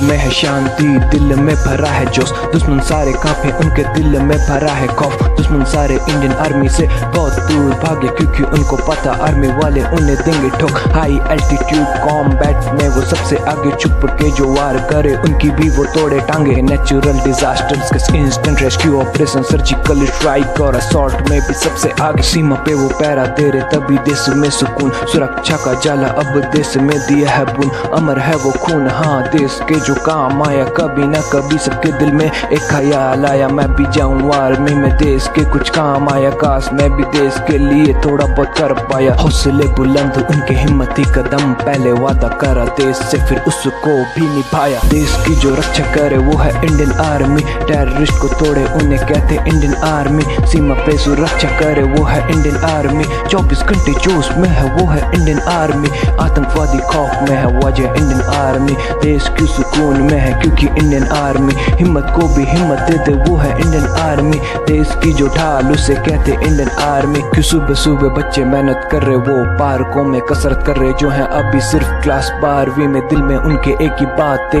आंखों में है शांति, दिल में भरा है जोश। दुश्मन सारे कांपे, उनके दिल में भरा है खौफ। दुश्मन सारे इंडियन आर्मी से बहुत दूर भागे, क्योंकि उनको पता आर्मी वाले उन्हें देंगे ठोक। हाई एल्टीट्यूड कॉम्बैट में वो सबसे आगे, छुप के जो वार करे उनकी भी वो तोड़े टांगे। Natural disasters, instant rescue operation, surgical strike और असॉल्ट में भी सबसे आगे। सीमा पे वो पैरा दे रहे तभी देश में सुकून, सुरक्षा का जाला अब देश में दिया है बुन। अमर है वो खून, हाँ देश के जो काम आया, कभी ना कभी सबके दिल में एक ख्याल आया, मैं भी जाऊँ आर्मी में देश के कुछ काम आया। काश मैं भी देश के लिए थोड़ा बहुत कर पाया। हौसले बुलंद उनके हिम्मती कदम, पहले वादा करा देश से फिर उसको भी निभाया। देश की जो रक्षा करे वो है इंडियन आर्मी, टेररिस्ट को तोड़े उन्हें कहते इंडियन आर्मी। सीमा पे सुरक्षा करे वो है इंडियन आर्मी, 24 घंटे जोश में है वो है इंडियन आर्मी। आतंकवादी खौफ में है वजह इंडियन आर्मी, देश की सुकून में है क्योंकि इंडियन आर्मी। हिम्मत को भी हिम्मत देते वो है इंडियन आर्मी, देश की जो ढाल उसे कहते इंडियन आर्मी। क्यों सुबह सुबह बच्चे मेहनत कर रहे, वो पार्कों में कसरत कर रहे जो हैं अभी सिर्फ क्लास 12वीं में। दिल में उनके एक ही बात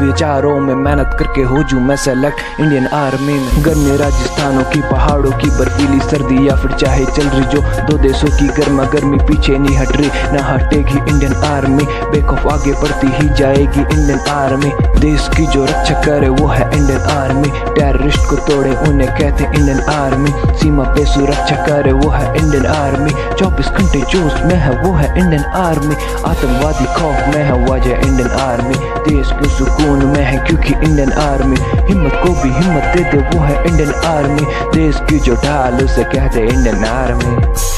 विचारों में, मेहनत करके हो जू मैं सेलेक्ट इंडियन आर्मी में। गर्मी राजस्थानों की, पहाड़ों की बर्फीली सर्दी या फिर चाहे चल रही जो दो देशों की गर्मा गर्मी, पीछे नहीं हट रही न हटेगी इंडियन आर्मी। बेखौफ आगे बढ़ती ही जाएगी इंडियन आर्मी, देश की जो रक्षा करे वो है इंडियन आर्मी। टेररिस्ट को तोड़े उन्हें कहते इंडियन आर्मी, सीमा पे सुरक्षा करे वो है इंडियन आर्मी। 24 घंटे जोश में है वो है इंडियन आर्मी, आतंकवादी खौफ में है वजह इंडियन आर्मी। देश के सुकून में है क्योंकि इंडियन आर्मी, हिम्मत को भी हिम्मत देते वो है इंडियन आर्मी। देश की जो ढाल उसे कहते इंडियन आर्मी।